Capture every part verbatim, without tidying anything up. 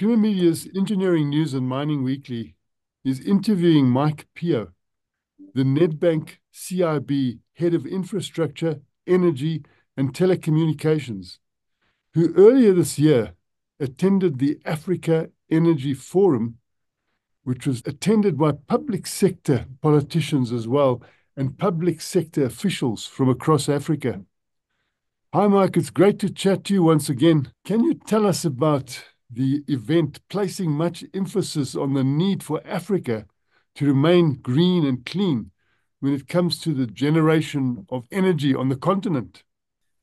Kumba Media's Engineering News and Mining Weekly is interviewing Mike Peo, the Nedbank C I B Head of Infrastructure, Energy and Telecommunications, who earlier this year attended the Africa Energy Forum, which was attended by public sector politicians as well and public sector officials from across Africa. Hi, Mike. It's great to chat to you once again. Can you tell us about the event placing much emphasis on the need for Africa to remain green and clean when it comes to the generation of energy on the continent?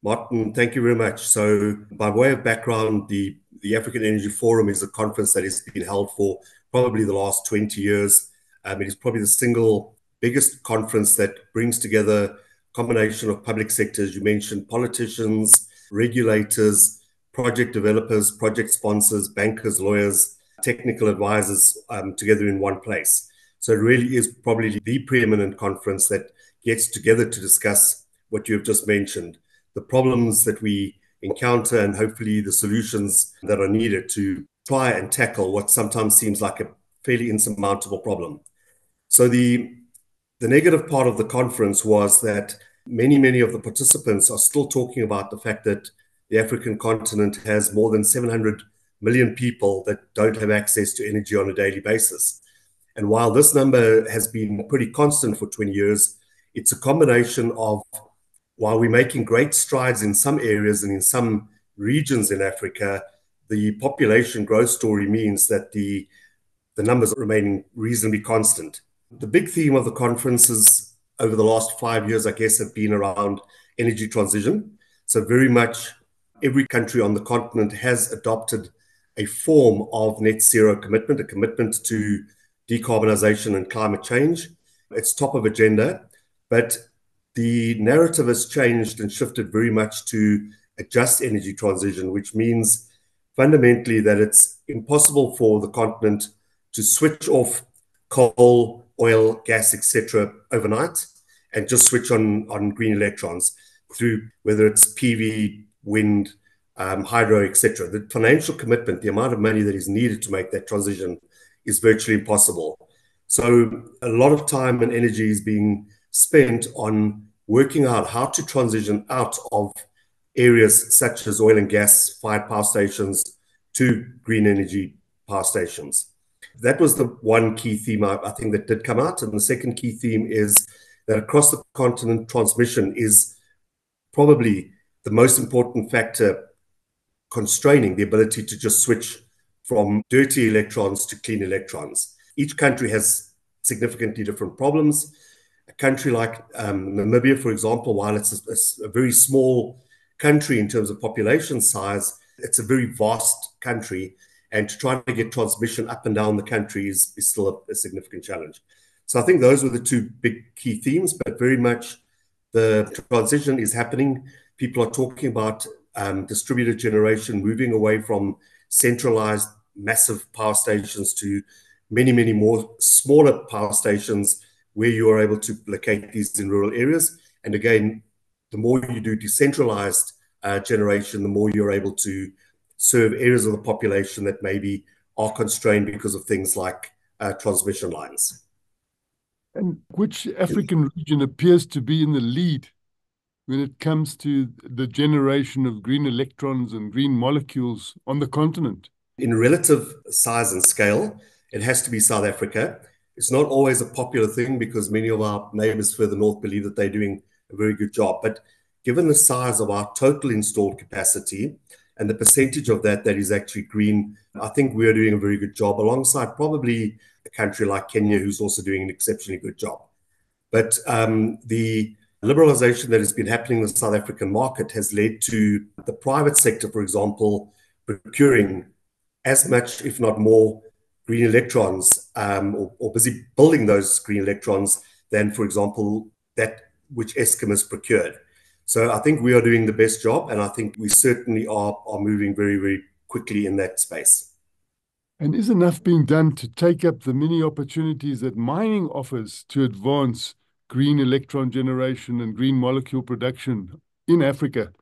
Martin, thank you very much. So by way of background, the, the African Energy Forum is a conference that has been held for probably the last twenty years. Um, it is probably the single biggest conference that brings together a combination of public sectors. You mentioned politicians, regulators, project developers, project sponsors, bankers, lawyers, technical advisors um, together in one place. So it really is probably the preeminent conference that gets together to discuss what you have just mentioned, the problems that we encounter and hopefully the solutions that are needed to try and tackle what sometimes seems like a fairly insurmountable problem. So the, the negative part of the conference was that many, many of the participants are still talking about the fact that the African continent has more than seven hundred million people that don't have access to energy on a daily basis. And while this number has been pretty constant for twenty years, it's a combination of, while we're making great strides in some areas and in some regions in Africa, the population growth story means that the, the numbers are remaining reasonably constant. The big theme of the conferences over the last five years, I guess, have been around energy transition. So very much every country on the continent has adopted a form of net zero commitment, a commitment to decarbonization and climate change. It's top of agenda, but the narrative has changed and shifted very much to a just energy transition, which means fundamentally that it's impossible for the continent to switch off coal, oil, gas, et cetera overnight and just switch on, on green electrons through whether it's P V, wind, um, hydro, et cetera. The financial commitment, the amount of money that is needed to make that transition is virtually impossible. So a lot of time and energy is being spent on working out how to transition out of areas such as oil and gas-fired power stations to green energy power stations. That was the one key theme I, I think that did come out. And the second key theme is that across the continent, transmission is probably the most important factor constraining the ability to just switch from dirty electrons to clean electrons. Each country has significantly different problems. A country like um, Namibia, for example, while it's a, a very small country in terms of population size, it's a very vast country, and to try to get transmission up and down the country is, is still a, a significant challenge. So I think those were the two big key themes, but very much the transition is happening. People are talking about um, distributed generation, moving away from centralized massive power stations to many, many more smaller power stations where you are able to locate these in rural areas. And again, the more you do decentralized uh, generation, the more you're able to serve areas of the population that maybe are constrained because of things like uh, transmission lines. And which African region appears to be in the lead when it comes to the generation of green electrons and green molecules on the continent? In relative size and scale, it has to be South Africa. It's not always a popular thing because many of our neighbors further north believe that they're doing a very good job. But given the size of our total installed capacity and the percentage of that that is actually green, I think we are doing a very good job alongside probably a country like Kenya, who's also doing an exceptionally good job. But um, the liberalization that has been happening in the South African market has led to the private sector, for example, procuring as much, if not more, green electrons um, or, or busy building those green electrons than, for example, that which Eskom has procured. So I think we are doing the best job, and I think we certainly are, are moving very, very quickly in that space. And is enough being done to take up the many opportunities that mining offers to advance green electron generation and green molecule production in Africa?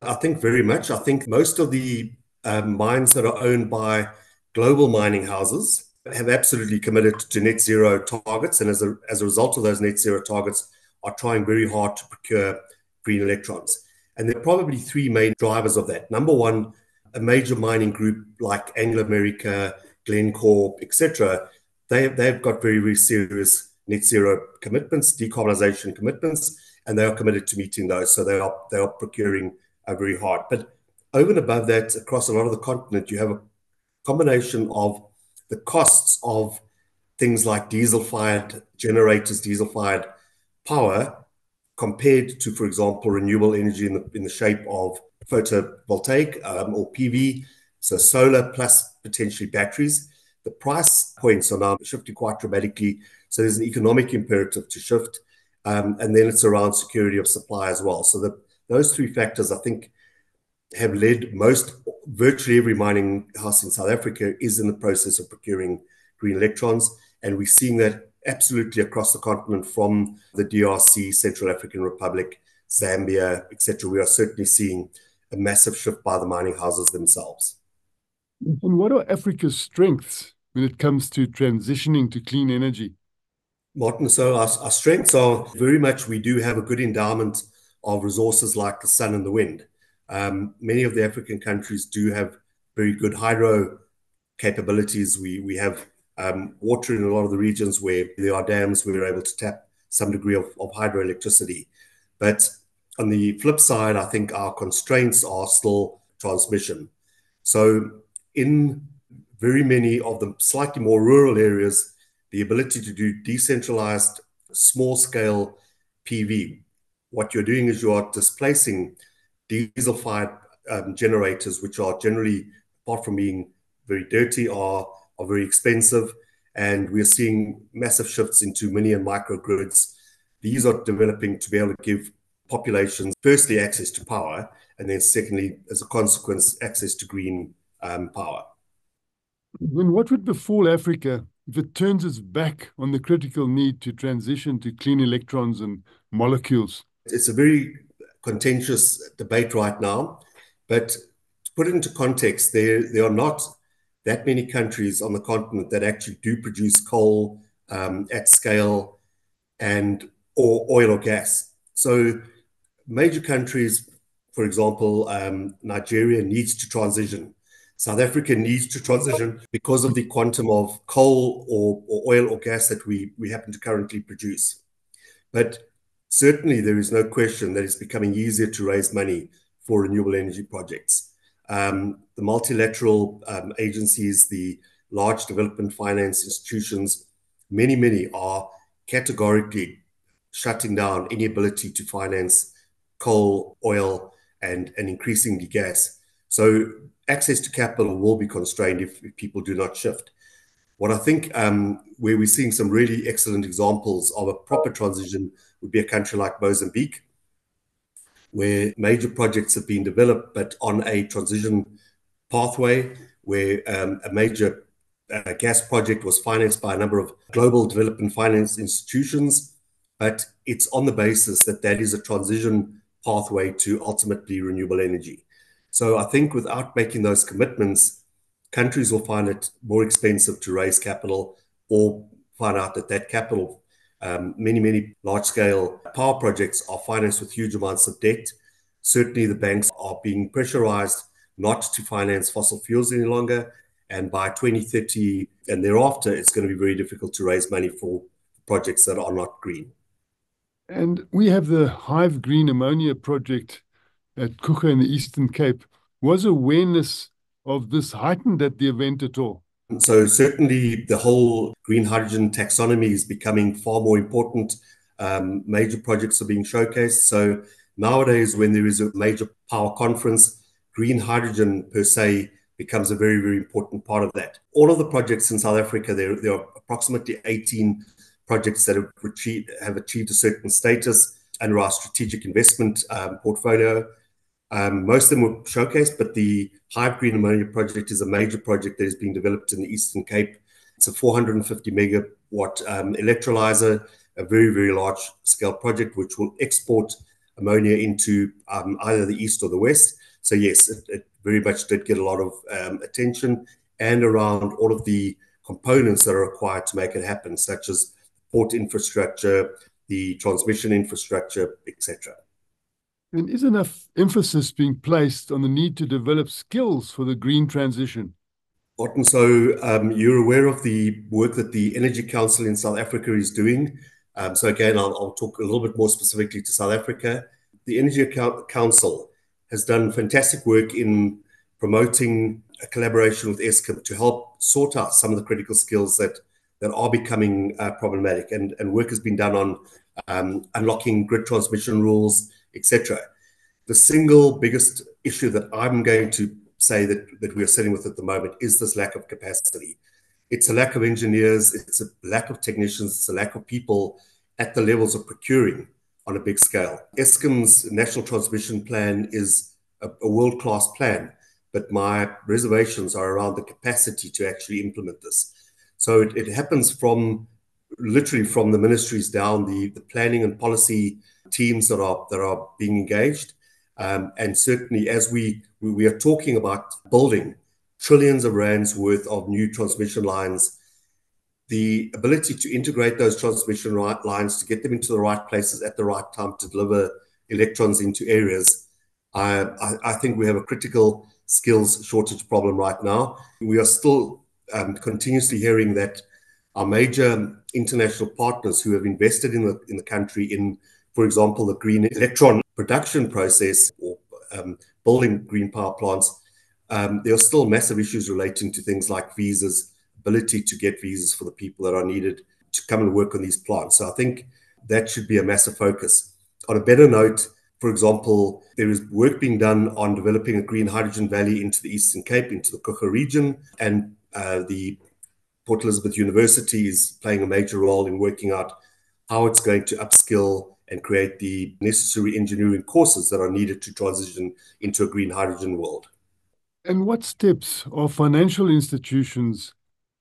I think very much. I think most of the um, mines that are owned by global mining houses have absolutely committed to net zero targets, and as a, as a result of those net zero targets are trying very hard to procure green electrons. And there are probably three main drivers of that. Number one, a major mining group like Anglo America, Glencore, et cetera, they, they've got very, very serious net zero commitments, decarbonisation commitments, and they are committed to meeting those. So they are, they are procuring uh, very hard. But over and above that, across a lot of the continent, you have a combination of the costs of things like diesel-fired generators, diesel-fired power, compared to, for example, renewable energy in the, in the shape of photovoltaic um, or P V, so solar plus potentially batteries. The price points are now shifting quite dramatically, so there's an economic imperative to shift, um, and then it's around security of supply as well. So the, those three factors, I think, have led most, virtually every mining house in South Africa is in the process of procuring green electrons. And we're seeing that absolutely across the continent, from the D R C, Central African Republic, Zambia, et cetera. We are certainly seeing a massive shift by the mining houses themselves. And what are Africa's strengths when it comes to transitioning to clean energy? Martin, so our, our strengths are very much, we do have a good endowment of resources like the sun and the wind. Um, many of the African countries do have very good hydro capabilities. We we have um, water in a lot of the regions where there are dams. We're able to tap some degree of, of hydroelectricity. But on the flip side, I think our constraints are still transmission. So in very many of the slightly more rural areas, the ability to do decentralized, small-scale P V, what you're doing is you are displacing diesel-fired um, generators, which are generally, apart from being very dirty, are, are very expensive. And we're seeing massive shifts into mini and microgrids. These are developing to be able to give populations, firstly, access to power, and then secondly, as a consequence, access to green um, power. Then what would befall Africa if it turns its back on the critical need to transition to clean electrons and molecules? It's a very contentious debate right now, but to put it into context, there, there are not that many countries on the continent that actually do produce coal um, at scale, and or oil or gas. So major countries, for example, um, Nigeria needs to transition. South Africa needs to transition because of the quantum of coal or, or oil or gas that we, we happen to currently produce. But certainly, there is no question that it's becoming easier to raise money for renewable energy projects. Um, the multilateral um, agencies, the large development finance institutions, many, many are categorically shutting down any ability to finance coal, oil, and, and increasingly gas. So access to capital will be constrained if, if people do not shift. What I think um, where we're seeing some really excellent examples of a proper transition would be a country like Mozambique, where major projects have been developed, but on a transition pathway where um, a major uh, gas project was financed by a number of global development finance institutions, but it's on the basis that that is a transition pathway to ultimately renewable energy. So I think without making those commitments, countries will find it more expensive to raise capital, or find out that that capital, Um, many, many large-scale power projects are financed with huge amounts of debt. Certainly, the banks are being pressurized not to finance fossil fuels any longer. And by twenty thirty and thereafter, it's going to be very difficult to raise money for projects that are not green. And we have the Hive Green Ammonia Project at KUKA in the Eastern Cape. Was awareness of this heightened at the event at all? So certainly the whole green hydrogen taxonomy is becoming far more important. Um, major projects are being showcased. So nowadays, when there is a major power conference, green hydrogen per se becomes a very, very important part of that. All of the projects in South Africa, there, there are approximately eighteen projects that have achieved, have achieved a certain status under our strategic investment um, portfolio. Um, most of them were showcased, but the Hive Green Ammonia Project is a major project that is being developed in the Eastern Cape. It's a four hundred fifty megawatt um, electrolyzer, a very, very large-scale project which will export ammonia into um, either the east or the west. So yes, it, it very much did get a lot of um, attention, and around all of the components that are required to make it happen, such as port infrastructure, the transmission infrastructure, et cetera. And is enough emphasis being placed on the need to develop skills for the green transition? Martin, so um, you're aware of the work that the Energy Council in South Africa is doing. Um, so again, I'll, I'll talk a little bit more specifically to South Africa. The Energy Council has done fantastic work in promoting a collaboration with Eskom to help sort out some of the critical skills that, that are becoming uh, problematic. And, and work has been done on um, unlocking grid transmission rules, et cetera. The single biggest issue that I'm going to say that, that we're sitting with at the moment is this lack of capacity. It's a lack of engineers, it's a lack of technicians, it's a lack of people at the levels of procuring on a big scale. Eskom's National Transmission Plan is a, a world-class plan, but my reservations are around the capacity to actually implement this. So it, it happens from, literally from the ministries down, the, the planning and policy teams that are, that are being engaged. Um, and certainly as we, we are talking about building trillions of rands worth of new transmission lines, the ability to integrate those transmission lines, to get them into the right places at the right time to deliver electrons into areas, I, I, I think we have a critical skills shortage problem right now. We are still um, continuously hearing that our major international partners who have invested in the, in the country in, for example, the green electron production process or um, building green power plants, um, there are still massive issues relating to things like visas, ability to get visas for the people that are needed to come and work on these plants. So I think that should be a massive focus. On a better note, for example, there is work being done on developing a green hydrogen valley into the Eastern Cape, into the KUKA region, and uh, the Port Elizabeth University is playing a major role in working out how it's going to upskill and create the necessary engineering courses that are needed to transition into a green hydrogen world. And what steps are financial institutions,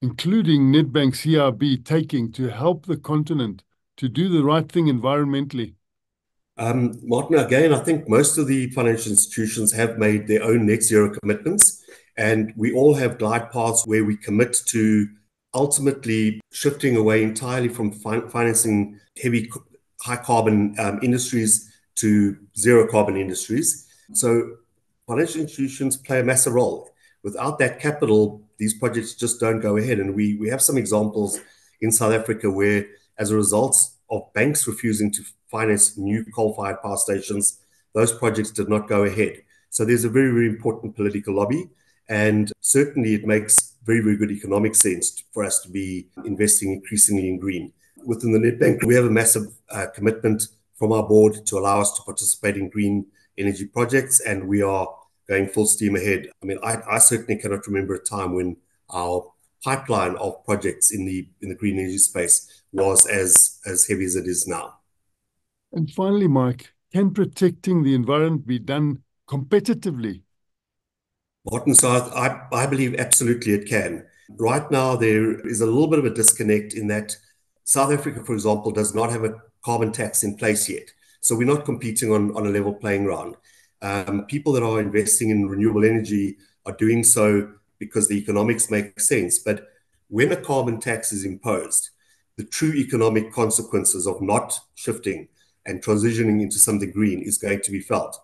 including Nedbank C I B, taking to help the continent to do the right thing environmentally? Um, Martin, again, I think most of the financial institutions have made their own net zero commitments, and we all have glide paths where we commit to ultimately shifting away entirely from fin financing heavy high carbon um, industries to zero carbon industries. So financial institutions play a massive role. Without that capital, these projects just don't go ahead. And we, we have some examples in South Africa where, as a result of banks refusing to finance new coal-fired power stations, those projects did not go ahead. So there's a very, very important political lobby. And certainly it makes very, very good economic sense for us to be investing increasingly in green. Within the Nedbank, we have a massive uh, commitment from our board to allow us to participate in green energy projects, and we are going full steam ahead. I mean, I, I certainly cannot remember a time when our pipeline of projects in the in the green energy space was as, as heavy as it is now. And finally, Mike, can protecting the environment be done competitively? Martin, so I, I believe absolutely it can. Right now, there is a little bit of a disconnect in that South Africa, for example, does not have a carbon tax in place yet. So we're not competing on, on a level playing ground. Um, people that are investing in renewable energy are doing so because the economics make sense. But when a carbon tax is imposed, the true economic consequences of not shifting and transitioning into something green is going to be felt.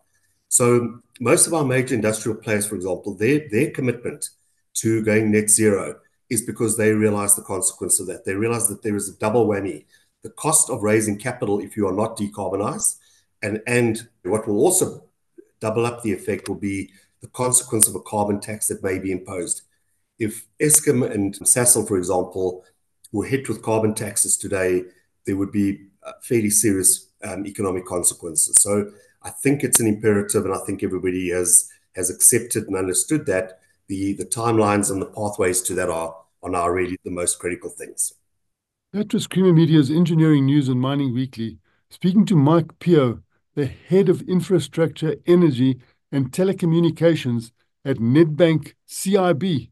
So most of our major industrial players, for example, their, their commitment to going net zero is because they realize the consequence of that. They realize that there is a double whammy, the cost of raising capital if you are not decarbonized, and, and what will also double up the effect will be the consequence of a carbon tax that may be imposed. If Eskom and Sasol, for example, were hit with carbon taxes today, there would be fairly serious um, economic consequences. So I think it's an imperative, and I think everybody has, has accepted and understood that. The, the timelines and the pathways to that are, are now really the most critical things. That was Creamer Media's Engineering News and Mining Weekly, speaking to Mike Peo, the Head of Infrastructure, Energy and Telecommunications at Nedbank C I B.